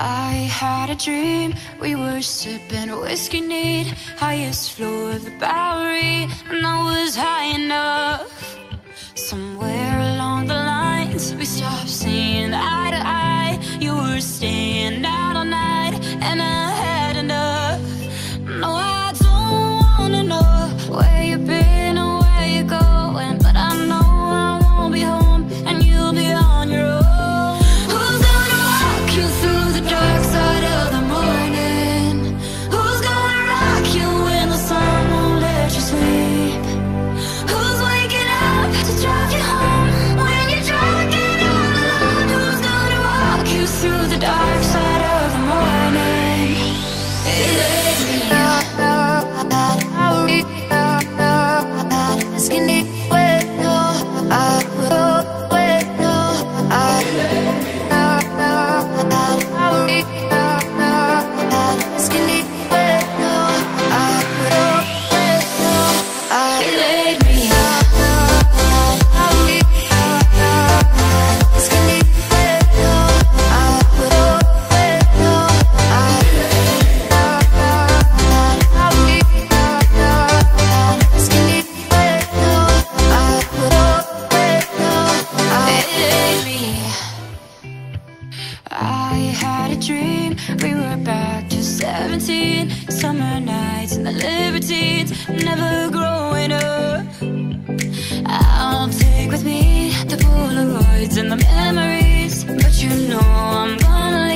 I had a dream, we were sipping whiskey neat, highest floor of the Bowery, and I was high enough. Somewhere along the lines, we stopped seeing eye to eye. You were staying out all night, and I had enough. No, I don't wanna know where you've been or where you're going, but I know I won't be home, and you'll be on your own. Who's gonna walk you through the dark side of the morning? Who's gonna rock you when the sun won't let you sleep? Who's waking up to drive you home when you're driving all alone? Who's gonna walk you through the dark side of the morning? I had a dream, we were back to 17, summer nights and the libertines, never growing up. I'll take with me the Polaroids and the memories, but you know I'm gonna